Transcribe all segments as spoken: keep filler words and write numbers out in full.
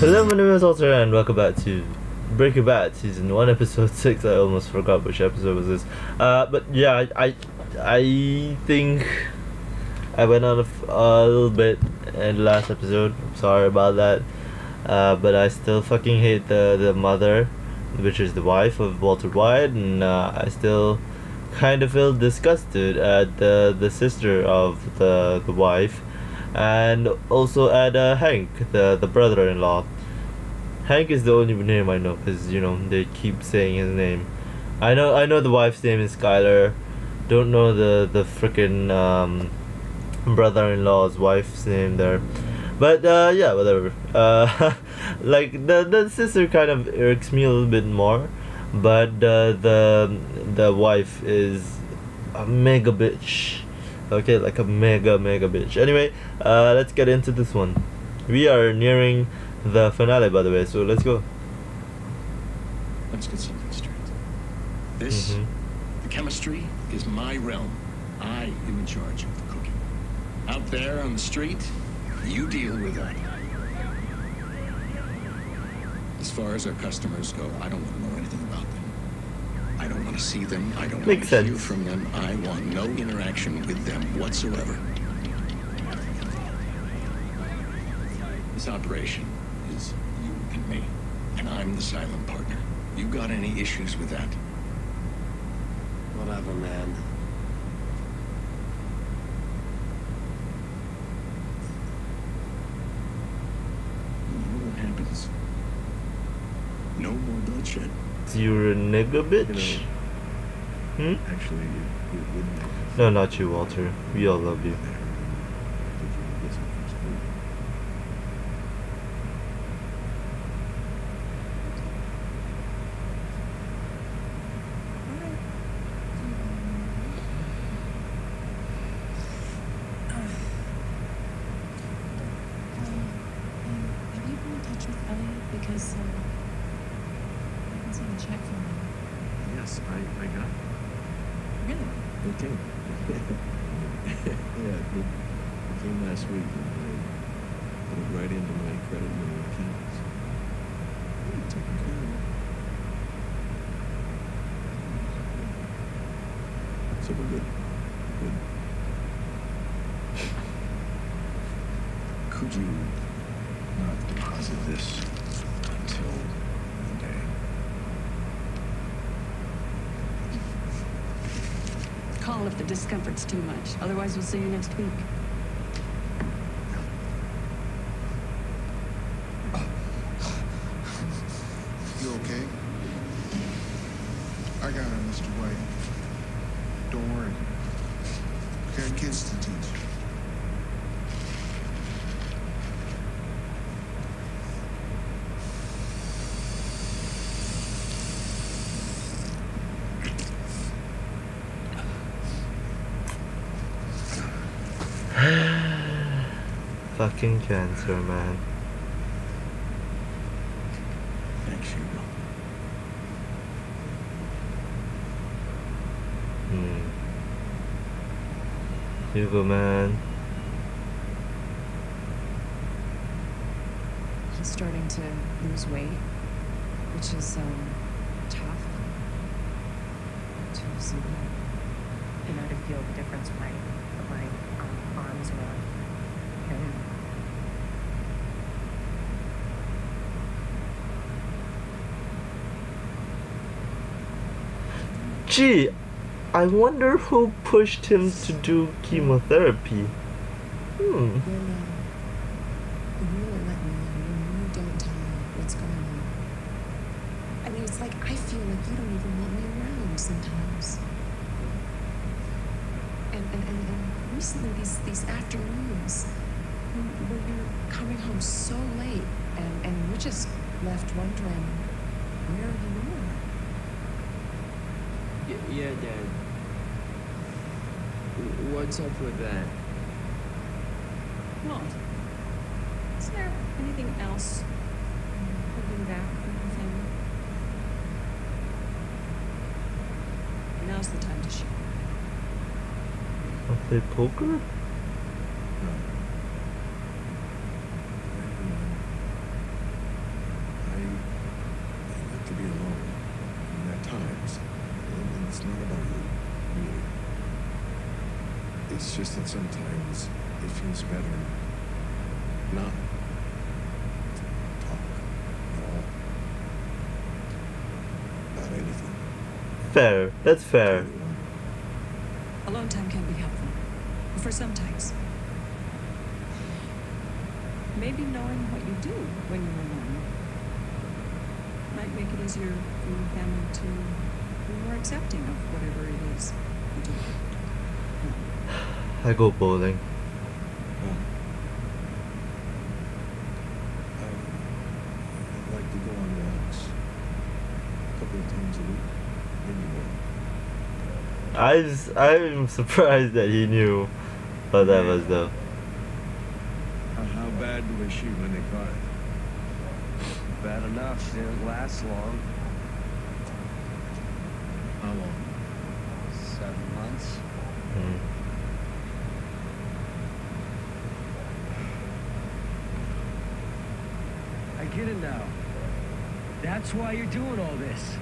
Hello, my name is Walter and welcome back to Breaking Bad Season one, Episode six. I almost forgot which episode was this. Uh, but yeah, I I think I went on a, a little bit in the last episode. I'm sorry about that. Uh, but I still fucking hate the, the mother, which is the wife of Walter White. And uh, I still kind of feel disgusted at the, the sister of the, the wife. And also at uh, Hank, the, the brother-in-law. Hank is the only name I know because, you know, they keep saying his name. I know I know the wife's name is Skyler. Don't know the, the frickin' um, brother-in-law's wife's name there. But, uh, yeah, whatever. Uh, like, the, the sister kind of irks me a little bit more. But uh, the, the wife is a mega bitch. Okay, like a mega mega bitch. Anyway, uh, let's get into this one. We are nearing the finale, by the way, so let's go. Let's get something straight. This, mm-hmm. the chemistry, is my realm. I am in charge of the cooking. Out there on the street, you deal with that. As far as our customers go, I don't want to know anything about them. I don't want to see them. I don't Makes want to sense. hear from them. I want no interaction with them whatsoever. This operation is you and me, and I'm the silent partner. You got any issues with that? Whatever, man. You know what happens? No more bloodshed. You're a nigga bitch. You know, hmm? Actually, it, it wouldn't. No, not you, Walter. We all love you. Could you not deposit this until Monday? Call if the discomfort's too much. Otherwise, we'll see you next week. You okay? I got it, Mister White. Don't worry. We got kids to teach. Fucking cancer, man. Thanks, Hugo. Hmm. Hugo, man. He's starting to lose weight, which is um tough to see. You know, to feel the difference when I put my um, arms around him. Gee, I wonder who pushed him to do chemotherapy. Hmm. You won't let me know. You don't tell me what's going on. I mean, it's like I feel like you don't even want me around sometimes. And and and, and recently, these these afternoons when you're coming home so late, and and we just left wondering where you were. Yeah, Dad. What's up with that? Well, is there anything else holding back from your family? Now's the time to shoot. I'll play poker? No. just that sometimes it feels better not to talk at all about anything. Fair. That's fair. Alone time can be helpful. For sometimes. Maybe knowing what you do when you're alone might make it easier for your family to be more accepting of whatever it is you do. I go bowling. Well, I like to go on walks a couple of times a week. I just, I'm surprised that he knew what that was though. How bad was she when they caught it? Bad enough, didn't last long. How long? Seven months. Mm. I get it now. That's why you're doing all this.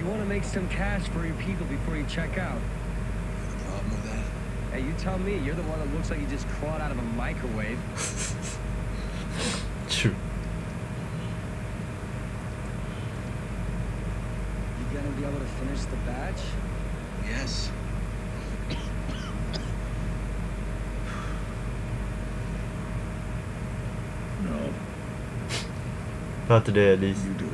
You want to make some cash for your people before you check out. You got a problem with that? Hey, you tell me. You're the one that looks like you just crawled out of a microwave. True. You gonna be able to finish the batch? Yes. No. Not today, at least. You do it.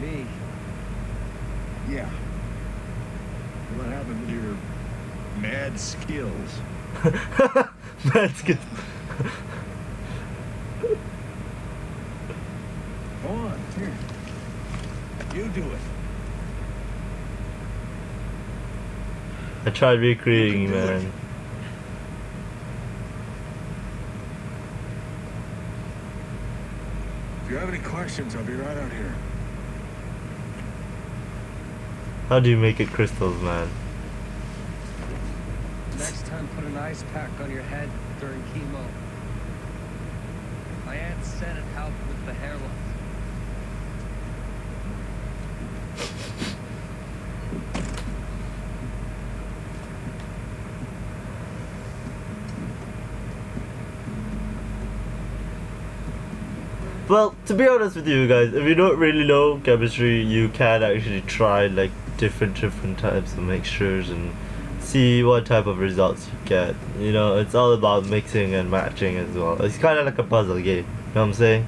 Me? Yeah. What happened to your mad skills? Mad skills. Go on, here. You do it. I tried recreating, man. It. If you have any questions, I'll be right out here. How do you make it crystals, man? Next time, put an ice pack on your head during chemo. My aunt said it helped with the hair loss. Well, to be honest with you guys, if you don't really know chemistry, you can actually try like different different types of mixtures and see what type of results you get. You know, it's all about mixing and matching as well. It's kind of like a puzzle game, you know what I'm saying?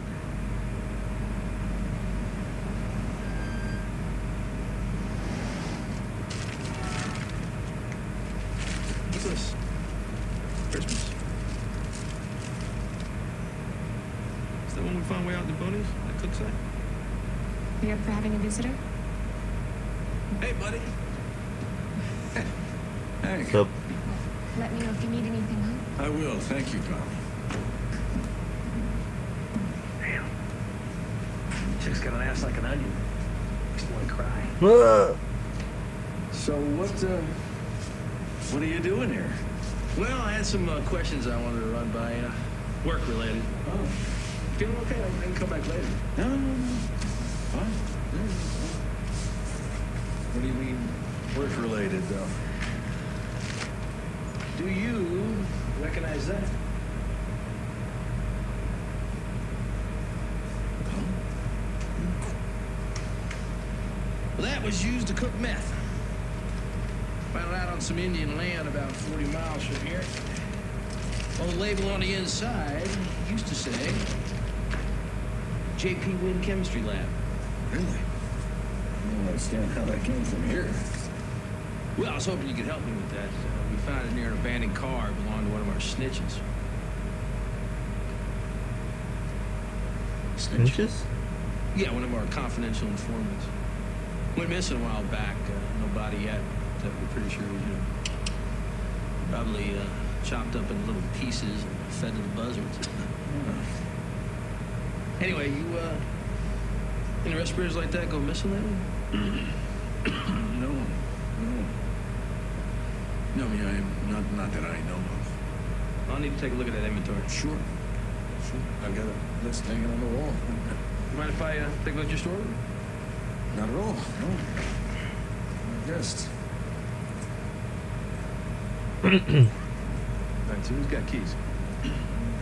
Christmas. Christmas. Is that when we found way out in the bunnies? That could say. You up for having a visitor? Hey, buddy. Hey. What's up? Let me know if you need anything, huh? I will. Thank you, Carmen. Damn. Chick's got an ass like an onion. Makes me want to cry. Uh. So what, uh, what are you doing here? Well, I had some uh, questions I wanted to run by you. Uh, work-related. Oh. Feeling okay? I can come back later. No, no, no, no. Fine. Mm. What do you mean work-related, though? Do you recognize that? Well, that was used to cook meth. Found it out on some Indian land about forty miles from here. On the label on the inside, it used to say, J P Wynne Chemistry Lab. Really? I don't understand how that came from here. Well, I was hoping you could help me with that. Uh, we found it near an abandoned car. It belonged to one of our snitches. Snitches? Yeah, one of our confidential informants. Went missing a while back. Uh, no body yet. But we're pretty sure he was, you know, probably uh, chopped up in little pieces and fed to the buzzards. uh, anyway, you, uh... any respirators like that go missing lately? No, no. No, I mean, I'm not, not that I know of. I'll need to take a look at that inventory. Sure. Sure. I've got a list hanging on the wall. You mind if I uh, take a look at your storeroom? Not at all, no. Just Alright, so who's got keys?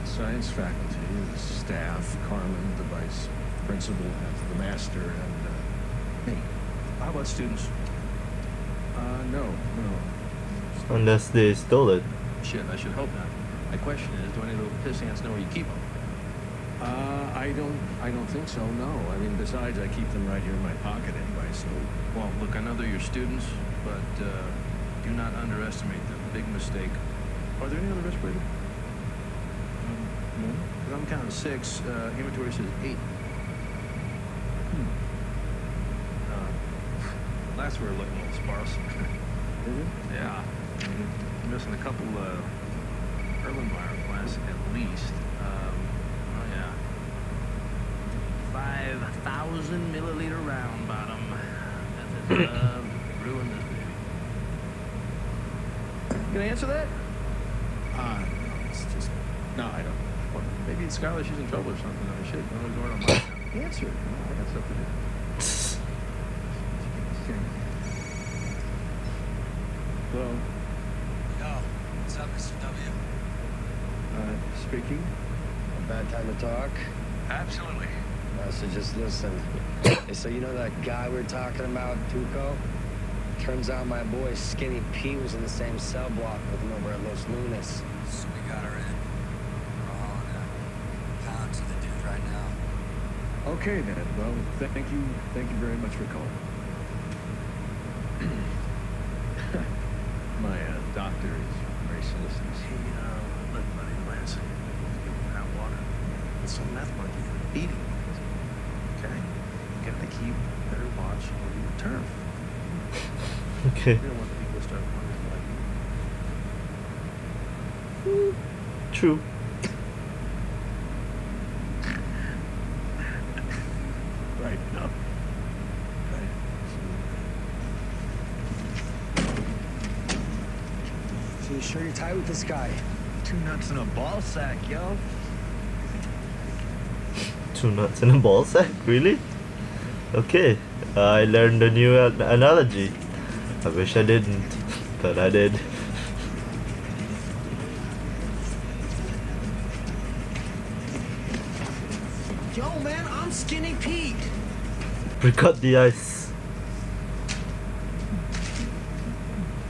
Science faculty, the staff, Carmen, the vice principal, and the master, and uh, me. How about students? Uh, no, no. Unless they stole it. Shit, I should hope not. My question is, do any little piss ants know where you keep them? Uh, I don't, I don't think so, no. I mean, besides, I keep them right here in my pocket anyway, so... Well, look, I know they're your students, but, uh, do not underestimate them. Big mistake. Are there any other respirators? Um, no? Because I'm counting six, uh, inventory says eight. Hmm. Uh, last we were looking a little sparse. Is it? Yeah. Mm-hmm. Missing a couple, uh... Erlenmeyer class, at least. Um, oh yeah. five thousand milliliter round bottom. That is, uh, ruined this baby. You gonna answer that? Uh, no, it's just, no, I don't. Well, maybe it's Skyler, she's in trouble or something. I should. I'm only going on my answer. No, I got stuff to do. Hello? Yo, what's up, Mister W? Uh, speaking. A bad time to talk? Absolutely. Uh, so just listen. So you know that guy we were talking about, Tuco? Turns out my boy Skinny P was in the same cell block with him over at Los Lunas. So we got her in. We're hauling out pounds of the dude right now. Okay then. Well, th thank you. Thank you very much for calling. My uh, doctor is very solicitous. He, uh, look, buddy, Lansing. Giving hot water. It's some meth monkey eating. Okay? You gotta keep better watch over your turf. Okay. You don't want people to start wondering about you. True. Right, no. You sure you're tight with this guy? Two nuts in a ball sack, yo. Two nuts in a ball sack? Really? Okay, uh, I learned a new an analogy. I wish I didn't, but I did. Yo, man, I'm Skinny Pete. Recut the ice.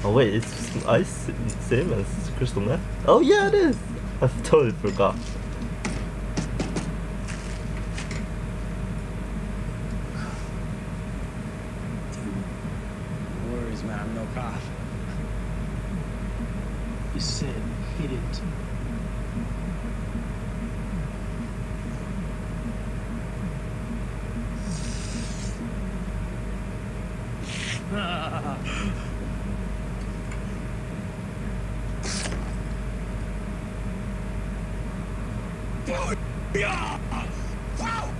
Oh wait, it's ice same as crystal meth? Oh yeah it is! I totally forgot. Dude, worries man, I'm no cop. You said hit it. Yeah! Wow!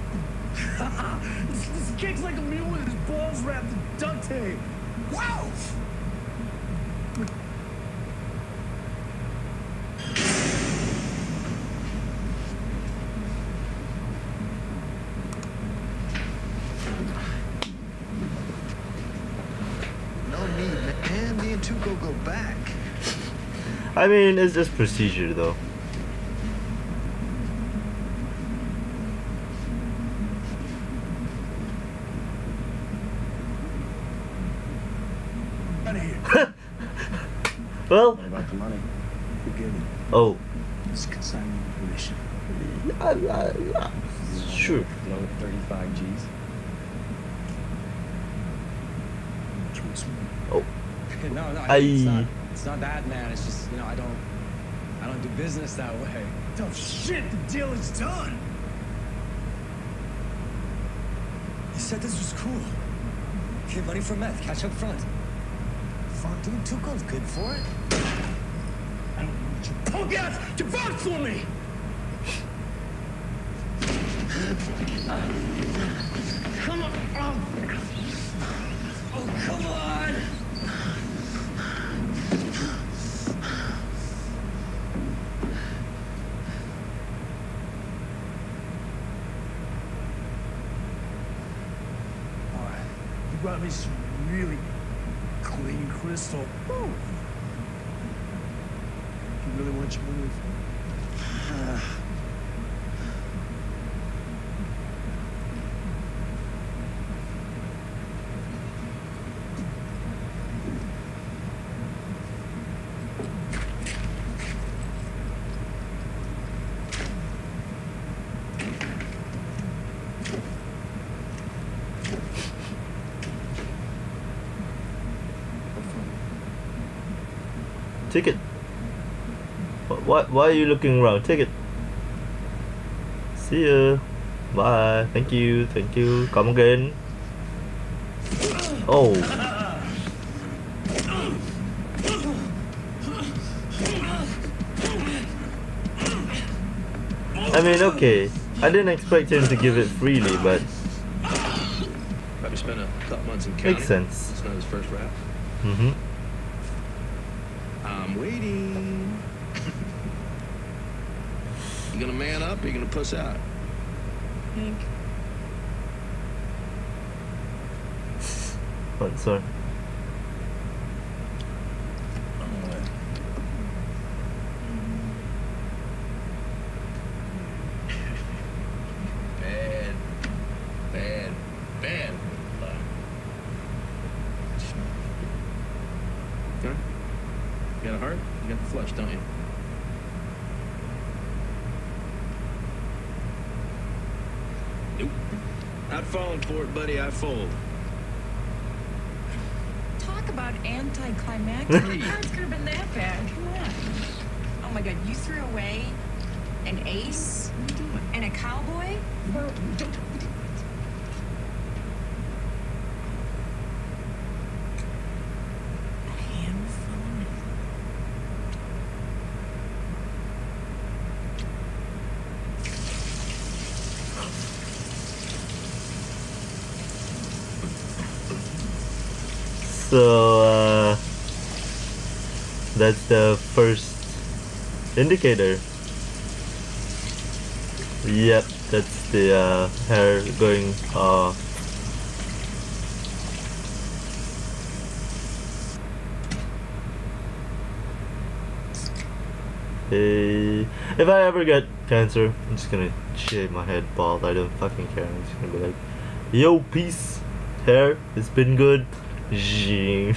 this, this kicks like a mule with his balls wrapped in duct tape. Wow! No need, man. Me and Tuco go back. I mean, it's just procedure, though. Well, what about the money? Who gave it? Oh. It's consignment permission. I, I, I, sure. No, thirty-five G's. Oh. no, no, I, it's not. It's not that, man. It's just you know I don't. I don't do business that way. Oh shit! The deal is done. You said this was cool. Get money for meth. Cash up front. Fuck, dude, Tuco's good for it. I don't know what you poke out! You vote for me! Come on! Oh, oh come on! Alright, you brought me some really... clean crystal. Ooh. You really want your money for? Uh, Ticket. Why, why are you looking around? Take it. See ya. Bye. Thank you. Thank you. Come again. Oh. I mean, okay. I didn't expect him to give it freely, but probably spent a couple months in county. Makes sense. It's not his first rap. Mm-hmm. I'm waiting. You gonna man up or you gonna puss out? Hank. What, sorry? Bad, bad, bad luck. Huh? You got a heart? You got the flush, don't you? Nope. Not falling for it, buddy. I fold. Talk about anticlimactic. How it's could have been that bad? Come on. Oh my God! You threw away an ace and a cowboy. Well, don't. So uh, that's the first indicator. Yep, that's the uh, hair going uh hey. If I ever get cancer, I'm just gonna shave my head bald. I don't fucking care. I'm just gonna be like, yo, peace, hair, it's been good. This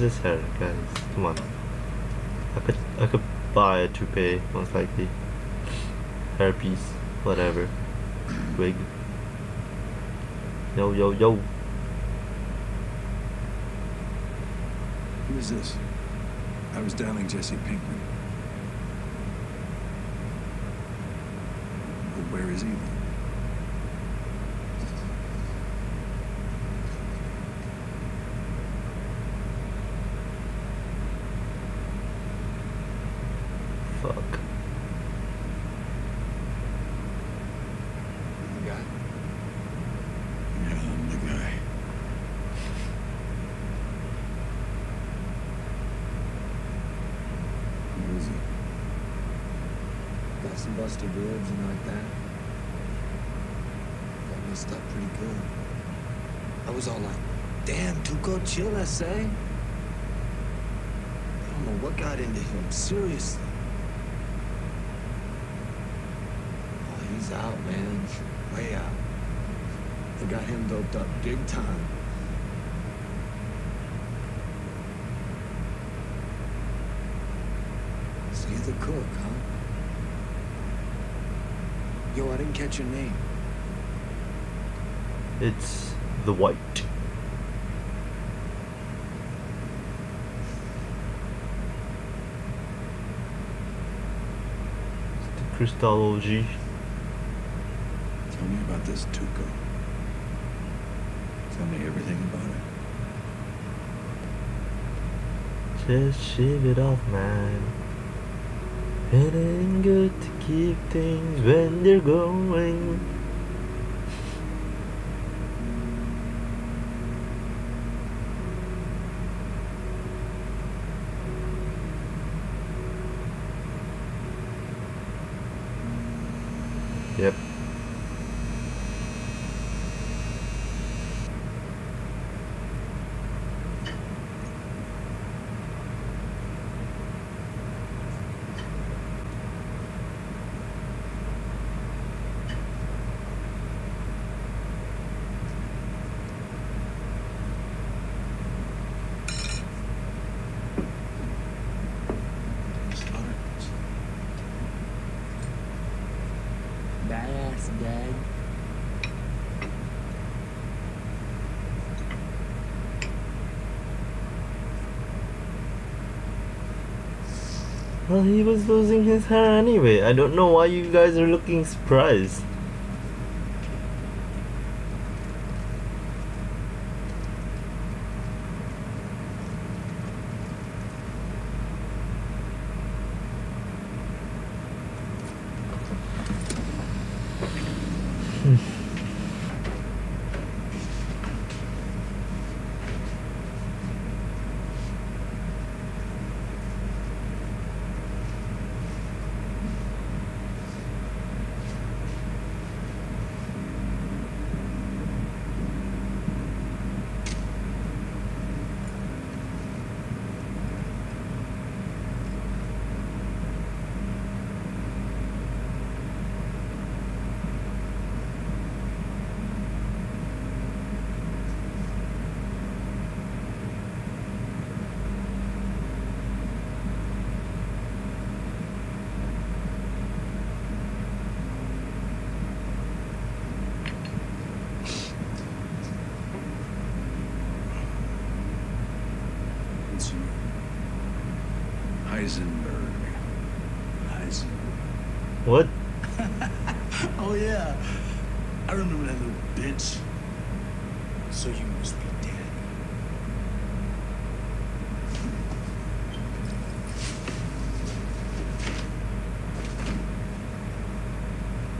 is hair, guys. Come on. I could I could buy a toupee most likely. Hairpiece, whatever. Wig. Yo yo yo. Who is this? I was dialing Jesse Pinkman. But where is he? Some busted ribs and like that. Got messed up pretty good. I was all like, damn, Tuco, chill, I say. I don't know what got into him, seriously. Oh, he's out, man. Way out. They got him doped up big time. So he's the cook, huh? Yo, I didn't catch your name. It's the White. It's the crystallology. Tell me about this Tuco. Tell me everything about it. Just shave it off, man. It ain't good to keep things when they're going. Yep. gag. Well, he was losing his hair anyway. I don't know why you guys are looking surprised. What? Oh yeah, I remember that little bitch. So you must be dead.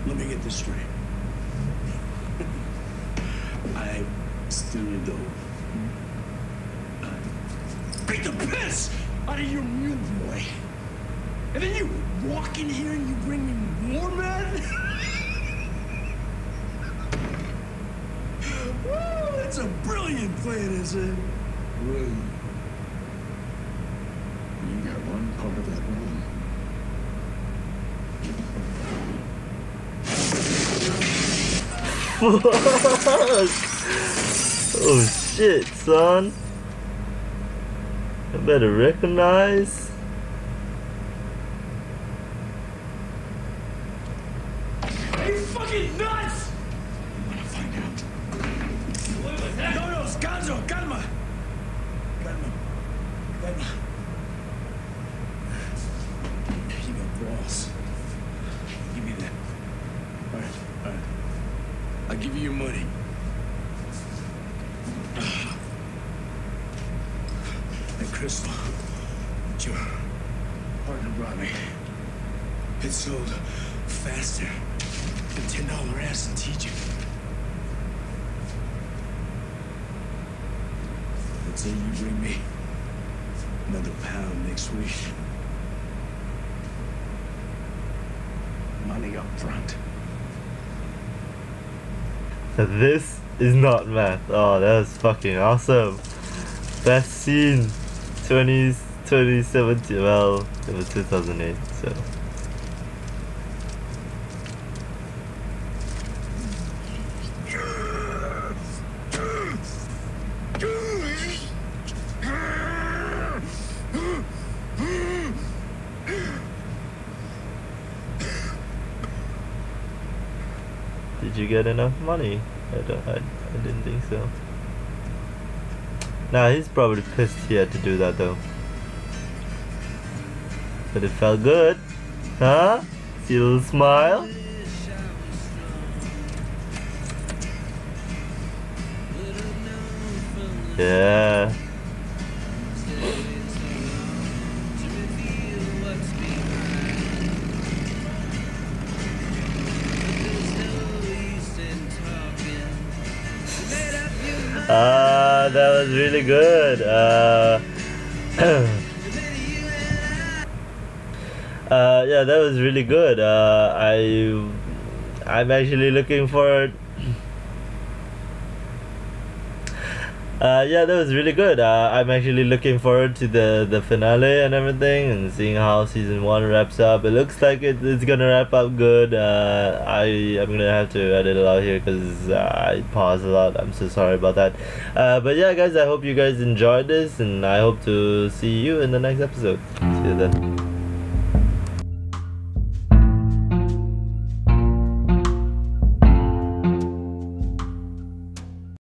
Let me get this straight. I still a dope. I beat the piss out of your new boy. And then you walk in here and you bring me more men? Woo, it's a brilliant plan, isn't it? Really? You got one part of that wrong. Oh shit, son. I better recognize. This is not math. Oh, that was fucking awesome. Best scene, twenty seventeen. Well, it was two thousand eight, so. Did you get enough money? I, don't, I, I didn't think so. Nah, he's probably pissed he had to do that though. But it felt good. Huh? See a little smile? Yeah. Ah, uh, that was really good. Uh, uh, yeah, that was really good. Uh, I, I'm actually looking forward. Uh, yeah, that was really good. Uh, I'm actually looking forward to the the finale and everything, and seeing how season one wraps up. It looks like it, it's gonna wrap up good. Uh, I I'm gonna have to edit a lot here because I pause a lot. I'm so sorry about that. Uh, but yeah, guys, I hope you guys enjoyed this, and I hope to see you in the next episode. See you then.